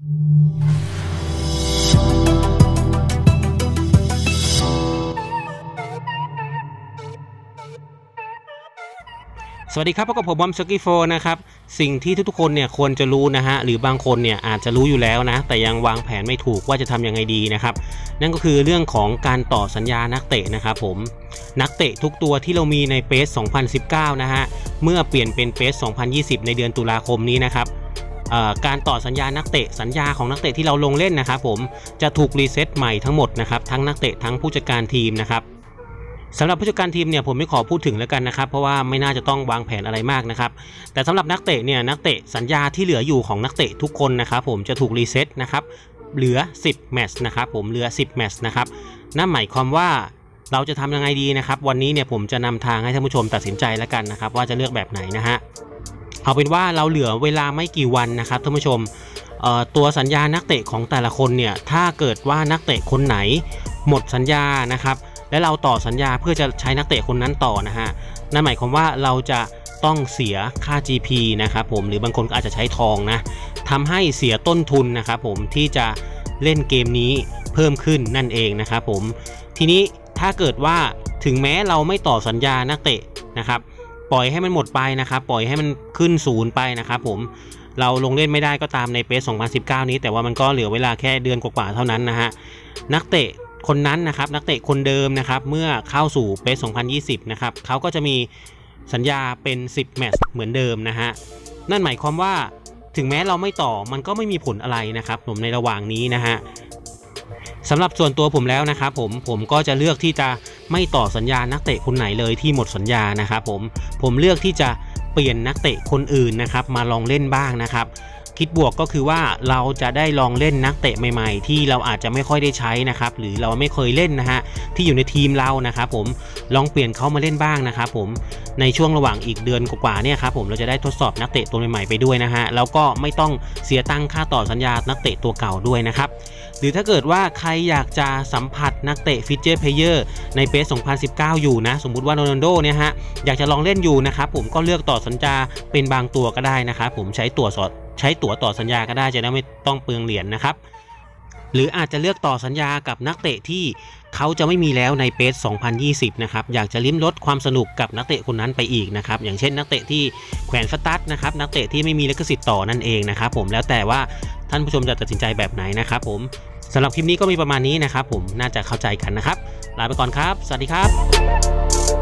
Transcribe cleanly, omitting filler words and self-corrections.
สวัสดีครับพบกับผมบอมสกี้โฟนะครับสิ่งที่ทุกๆคนเนี่ยควรจะรู้นะฮะหรือบางคนเนี่ยอาจจะรู้อยู่แล้วนะแต่ยังวางแผนไม่ถูกว่าจะทำยังไงดีนะครับนั่นก็คือเรื่องของการต่อสัญญานักเตะนะครับผมนักเตะทุกตัวที่เรามีในเปส2019นะฮะเมื่อเปลี่ยนเป็นเปส2020ในเดือนตุลาคมนี้นะครับการต่อสัญญานักเตะสัญญาของนักเตะที่เราลงเล่นนะครับผมจะถูกรีเซ็ตใหม่ทั้งหมดนะครับทั้งนักเตะทั้งผู้จัดการทีมนะครับสำหรับผู้จัดการทีมเนี่ยผมไม่ขอพูดถึงแล้วกันนะครับเพราะว่าไม่น่าจะต้องวางแผนอะไรมากนะครับแต่สำหรับนักเตะเนี่ยนักเตะสัญญาที่เหลืออยู่ของนักเตะทุกคนนะครับผมจะถูกรีเซ็ตนะครับเหลือ10แมตช์นะครับผมเหลือ10แมตช์นะครับนั่นหมายความว่าเราจะทำยังไงดีนะครับวันนี้เนี่ยผมจะนำทางให้ท่านผู้ชมตัดสินใจแล้วกันนะครับว่าจะเลือกแบบไหนนะฮะเอาเป็นว่าเราเหลือเวลาไม่กี่วันนะครับท่านผู้ชมตัวสัญญานักเตะของแต่ละคนเนี่ยถ้าเกิดว่านักเตะคนไหนหมดสัญญานะครับและเราต่อสัญญาเพื่อจะใช้นักเตะคนนั้นต่อนะฮะนั่นหมายความว่าเราจะต้องเสียค่า GP นะครับผมหรือบางคนอาจจะใช้ทองนะทำให้เสียต้นทุนนะครับผมที่จะเล่นเกมนี้เพิ่มขึ้นนั่นเองนะครับผมทีนี้ถ้าเกิดว่าถึงแม้เราไม่ต่อสัญญานักเตะนะครับปล่อยให้มันหมดไปนะครับปล่อยให้มันขึ้นศูนย์ไปนะครับผมเราลงเล่นไม่ได้ก็ตามในเปส2019นี้แต่ว่ามันก็เหลือเวลาแค่เดือนกว่าๆเท่านั้นนะฮะนักเตะคนนั้นนะครับนักเตะคนเดิมนะครับเมื่อเข้าสู่เปส2020นะครับเขาก็จะมีสัญญาเป็น10แมตช์เหมือนเดิมนะฮะนั่นหมายความว่าถึงแม้เราไม่ต่อมันก็ไม่มีผลอะไรนะครับผมในระหว่างนี้นะฮะสำหรับส่วนตัวผมแล้วนะครับผมก็จะเลือกที่จะไม่ต่อสัญญานักเตะคนไหนเลยที่หมดสัญญานะครับผมเลือกที่จะเปลี่ยนนักเตะคนอื่นนะครับมาลองเล่นบ้างนะครับคิดบวกก็คือว่าเราจะได้ลองเล่นนักเตะใหม่ๆที่เราอาจจะไม่ค่อยได้ใช้นะครับหรือเราไม่เคยเล่นนะฮะที่อยู่ในทีมเรานะครับผมลองเปลี่ยนเขามาเล่นบ้างนะครับผมในช่วงระหว่างอีกเดือนกว่าๆเนี่ยครับผมเราจะได้ทดสอบนักเตะตัวใหม่ๆไปด้วยนะฮะแล้วก็ไม่ต้องเสียตังค่าต่อสัญญานักเตะตัวเก่าด้วยนะครับหรือถ้าเกิดว่าใครอยากจะสัมผัสนักเตะฟีเจอร์เพลเยอร์ในเปส2019อยู่นะสมมุติว่าโรนัลโดเนี่ยฮะอยากจะลองเล่นอยู่นะครับผมก็เลือกต่อสัญญาเป็นบางตัวก็ได้นะครับผมใช้ตั๋วต่อสัญญาก็ได้จะได้ไม่ต้องเปลืองเหรียญนะครับหรืออาจจะเลือกต่อสัญญากับนักเตะที่เขาจะไม่มีแล้วในเปส2020นะครับอยากจะลิ้มรสความสนุกกับนักเตะคนนั้นไปอีกนะครับอย่างเช่นนักเตะที่แขวนสตั๊ดนะครับนักเตะที่ไม่มีลิขสิทธิ์ต่อนั่นเองนะครับผมแล้วแต่ว่าท่านผู้ชมจะตัดสินใจแบบไหนนะครับผมสำหรับคลิปนี้ก็มีประมาณนี้นะครับผมน่าจะเข้าใจกันนะครับลาไปก่อนครับสวัสดีครับ